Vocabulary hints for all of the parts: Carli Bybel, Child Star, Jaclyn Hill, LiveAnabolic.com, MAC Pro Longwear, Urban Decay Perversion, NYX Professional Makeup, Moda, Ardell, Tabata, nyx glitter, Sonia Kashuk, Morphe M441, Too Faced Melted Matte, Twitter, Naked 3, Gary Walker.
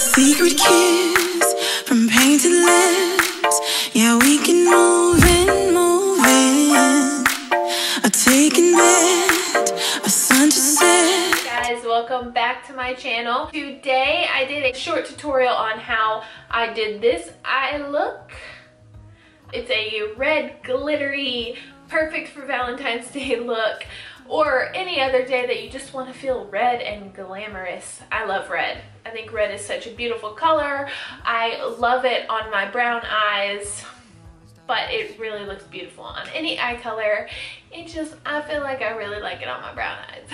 secret kiss from painted lips. Yeah, we can move and move in. A taken bed, a sun to set. Hey guys, welcome back to my channel. Today I did a short tutorial on how I did this eye look. It's a red glittery, perfect for Valentine's Day look, or any other day that you just want to feel red and glamorous. I love red. I think red is such a beautiful color. I love it on my brown eyes, but it really looks beautiful on any eye color. It just, I feel like I really like it on my brown eyes.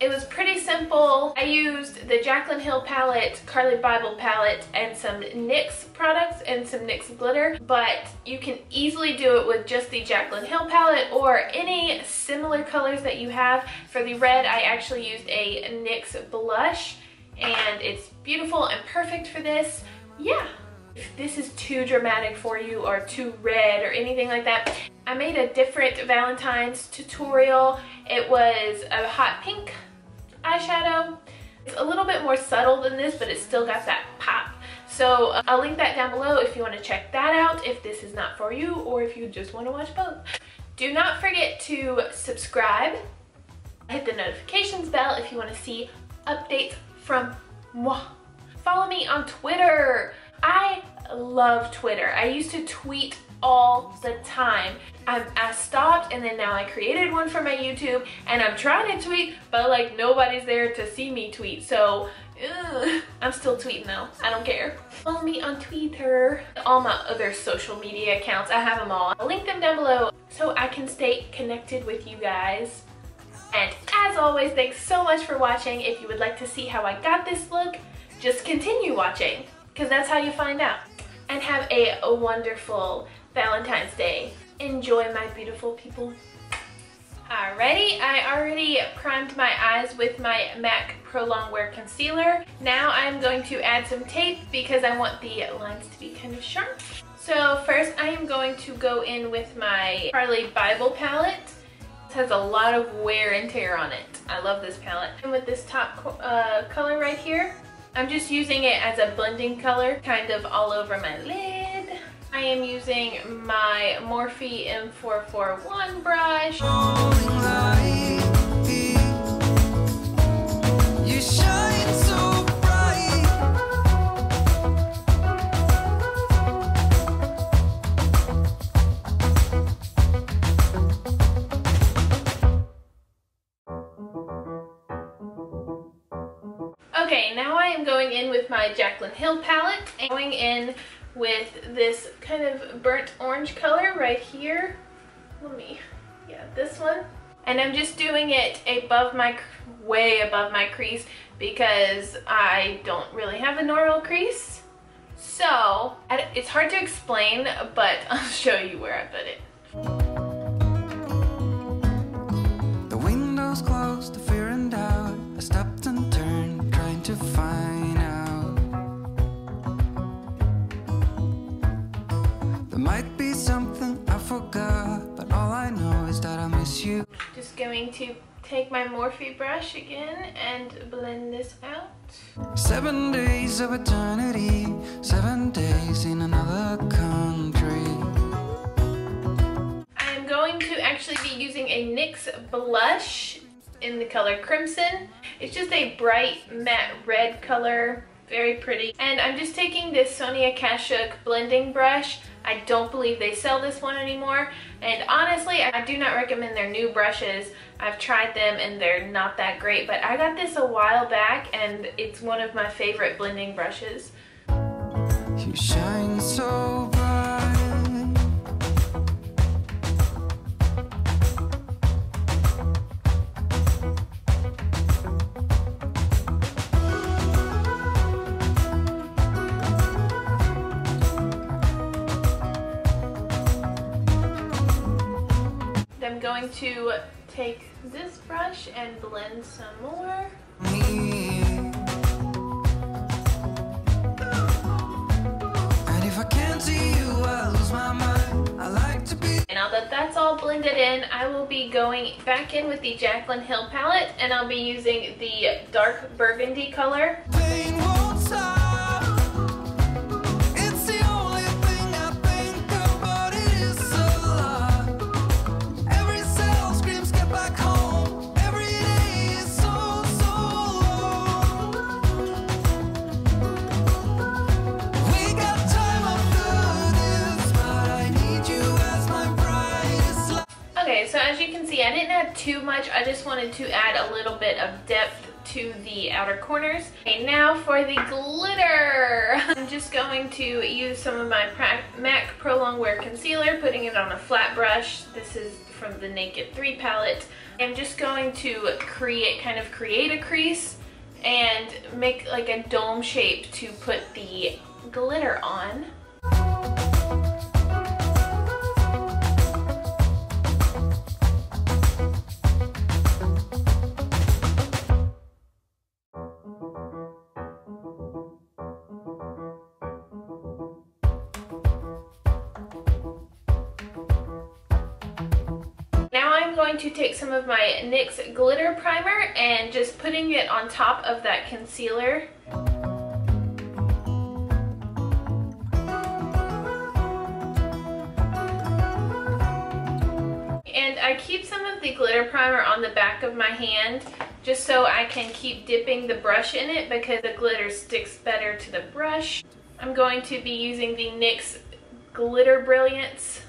It was pretty simple. I used the Jaclyn Hill palette, Carli Bybel palette, and some NYX products and some NYX glitter, but you can easily do it with just the Jaclyn Hill palette or any similar colors that you have. For the red, I actually used a NYX blush, and it's beautiful and perfect for this. Yeah. If this is too dramatic for you or too red or anything like that, I made a different Valentine's tutorial. It was a hot pink eyeshadow. It's a little bit more subtle than this, but it's still got that pop. So I'll link that down below if you want to check that out, if this is not for you or if you just want to watch both. Do not forget to subscribe. Hit the notifications bell if you want to see updates from moi. Follow me on Twitter. I love Twitter. I used to tweet all the time. I stopped, and then now I created one for my YouTube, and I'm trying to tweet, but like nobody's there to see me tweet, so I'm still tweeting though. I don't care. Follow me on Twitter. All my other social media accounts, I have them all. I'll link them down below so I can stay connected with you guys. And as always, thanks so much for watching. If you would like to see how I got this look, just continue watching, because that's how you find out. And have a wonderful Valentine's Day. Enjoy, my beautiful people. Alrighty, I already primed my eyes with my MAC Pro Longwear concealer. Now I'm going to add some tape because I want the lines to be kind of sharp. So first I am going to go in with my Carli Bybel palette. This has a lot of wear and tear on it. I love this palette. And with this top color right here, I'm just using it as a blending color, kind of all over my lid. I am using my Morphe M441 brush. You shine so bright. Okay, now I am going in with my Jaclyn Hill palette and going in with this kind of burnt orange color right here. This one. And I'm just doing it above my, way above my crease, because I don't really have a normal crease. So, it's hard to explain, but I'll show you where I put it. The windows closed to fear and doubt. I stopped and turned, to find out there might be something I forgot, but all I know is that I miss you. Just going to take my Morphe brush again and blend this out. 7 days of eternity, 7 days in another country. I am going to actually be using a NYX blush in the color Crimson. It's just a bright matte red color, very pretty. And I'm just taking this Sonia Kashuk blending brush. I don't believe they sell this one anymore, and honestly I do not recommend their new brushes. I've tried them and they're not that great, but I got this a while back and it's one of my favorite blending brushes. You shine so bright. Going to take this brush and blend some more. And if I can't see you, I'll lose my mind. I like to be. Now that that's all blended in, I will be going back in with the Jaclyn Hill palette, and I'll be using the dark burgundy color. Pain won't stop. Okay, so as you can see, I didn't add too much. I just wanted to add a little bit of depth to the outer corners. Okay, now for the glitter. I'm just going to use some of my MAC Pro Longwear concealer, putting it on a flat brush. This is from the Naked 3 palette. I'm just going to create a crease and make like a dome shape to put the glitter on. Going to take some of my NYX glitter primer and just putting it on top of that concealer. And I keep some of the glitter primer on the back of my hand just so I can keep dipping the brush in it because the glitter sticks better to the brush. I'm going to be using the NYX Glitter Brilliance.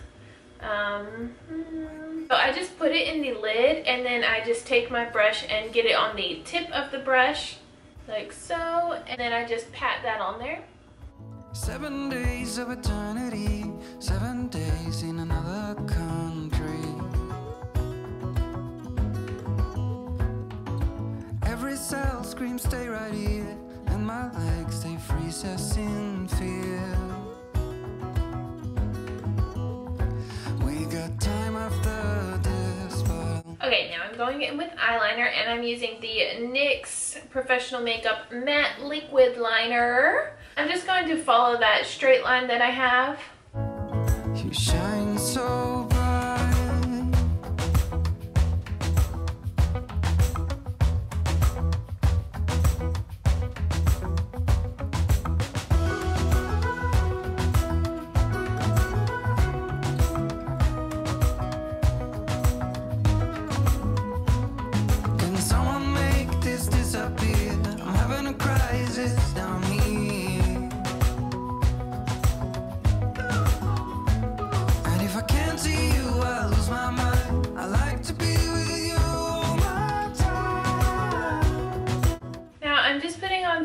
So I just put it in the lid and then I just take my brush and get it on the tip of the brush, like so, and then I just pat that on there. 7 days of eternity, 7 days in another country. Every cell screams, stay right here, and my legs, they freeze us in fear. We got time after. Okay, now I'm going in with eyeliner and I'm using the NYX Professional Makeup Matte Liquid Liner. I'm just going to follow that straight line that I have. You shine so bright.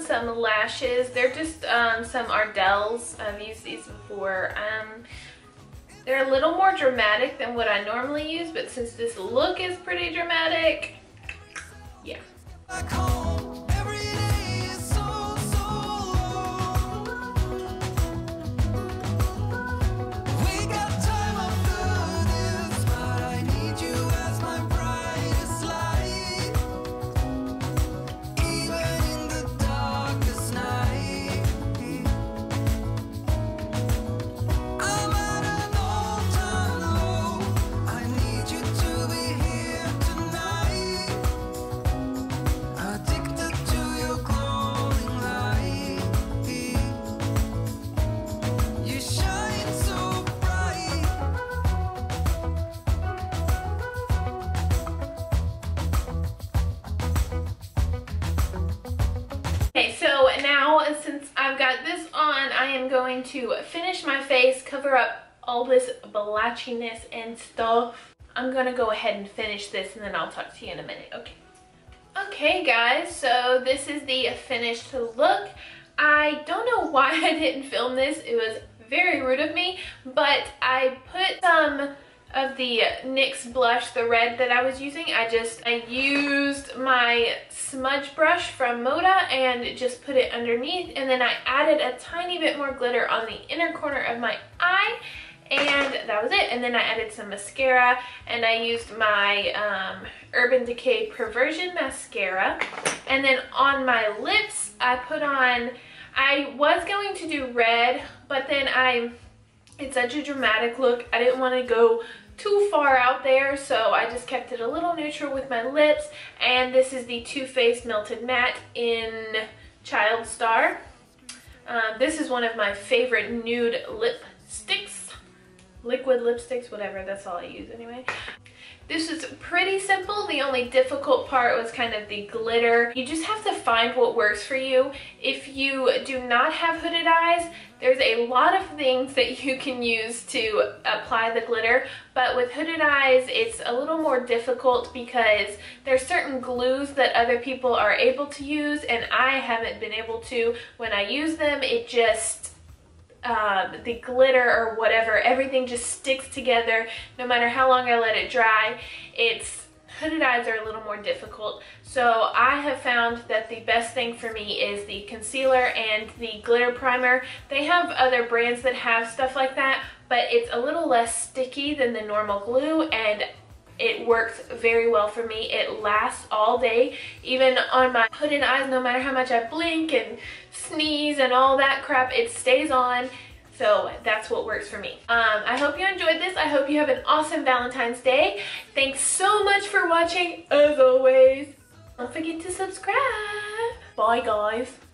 Some lashes. They're just some Ardells. I've used these before. They're a little more dramatic than what I normally use, but since this look is pretty dramatic, yeah. Since I've got this on, I am going to finish my face, cover up all this blotchiness and stuff. I'm gonna go ahead and finish this and then I'll talk to you in a minute. Okay guys, so this is the finished look. I don't know why I didn't film this. It was very rude of me, but I put some of the NYX blush, the red that I was using, I used my smudge brush from Moda and just put it underneath, and then I added a tiny bit more glitter on the inner corner of my eye, and that was it. And then I added some mascara and I used my Urban Decay Perversion mascara, and then on my lips I put on, I was going to do red, but then it's such a dramatic look. I didn't want to go too far out there, so I just kept it a little neutral with my lips. And this is the Too Faced Melted Matte in Child Star. This is one of my favorite nude lipsticks. liquid lipsticks, whatever, that's all I use anyway. This is pretty simple. The only difficult part was kind of the glitter. You just have to find what works for you. If you do not have hooded eyes, there's a lot of things that you can use to apply the glitter, but with hooded eyes, it's a little more difficult because there's certain glues that other people are able to use, and I haven't been able to. When I use them, it just... the glitter or whatever, everything just sticks together no matter how long I let it dry. Hooded eyes are a little more difficult, so I have found that the best thing for me is the concealer and the glitter primer. They have other brands that have stuff like that, but it's a little less sticky than the normal glue, and it works very well for me. It lasts all day, even on my hooded eyes. No matter how much I blink and sneeze and all that crap, it stays on. So that's what works for me. I hope you enjoyed this. I hope you have an awesome Valentine's Day. Thanks so much for watching, as always. Don't forget to subscribe. Bye, guys.